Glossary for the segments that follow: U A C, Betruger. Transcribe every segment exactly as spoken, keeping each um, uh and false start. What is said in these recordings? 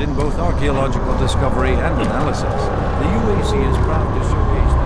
In both archaeological discovery and analysis, the U A C is proud to showcase the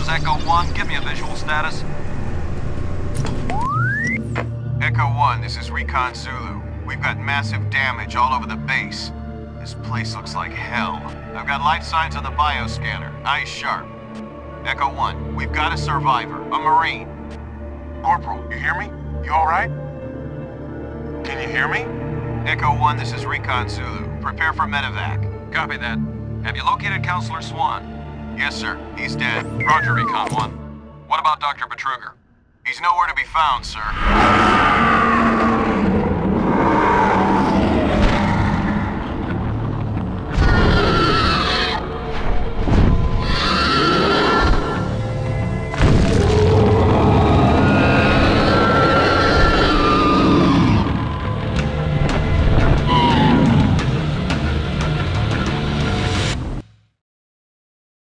is Echo one. Give me a visual status. Echo one, this is Recon Zulu. We've got massive damage all over the base. This place looks like hell. I've got life signs on the bioscanner. Eyes sharp. Echo one, we've got a survivor, a Marine. Corporal, you hear me? You alright? Can you hear me? Echo one, this is Recon Zulu. Prepare for medevac. Copy that. Have you located Counselor Swan? Yes, sir. He's dead. Roger, Recon one. What about Doctor Betruger? He's nowhere to be found, sir.